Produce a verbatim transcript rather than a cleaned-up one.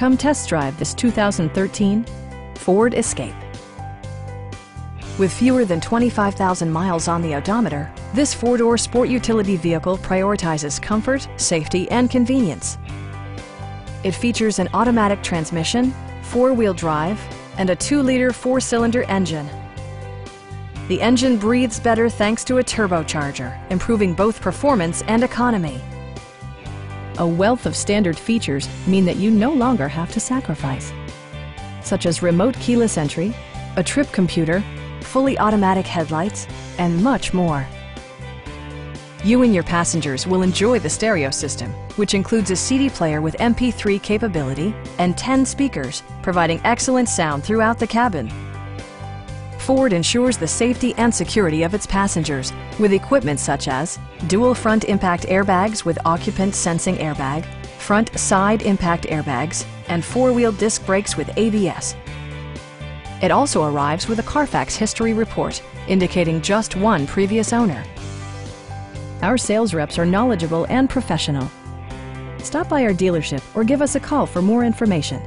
Come test drive this two thousand thirteen Ford Escape. With fewer than twenty-five thousand miles on the odometer, this four-door sport utility vehicle prioritizes comfort, safety, and convenience. It features an automatic transmission, four-wheel drive, and a two liter four-cylinder engine. The engine breathes better thanks to a turbocharger, improving both performance and economy. A wealth of standard features mean that you no longer have to sacrifice, such as remote keyless entry, a trip computer, fully automatic headlights, and much more. You and your passengers will enjoy the stereo system, which includes a C D player with M P three capability and ten speakers, providing excellent sound throughout the cabin. Ford ensures the safety and security of its passengers with equipment such as dual front impact airbags with occupant sensing airbag, front side impact airbags, and four-wheel disc brakes with A B S. It also arrives with a Carfax history report, indicating just one previous owner. Our sales reps are knowledgeable and professional. Stop by our dealership or give us a call for more information.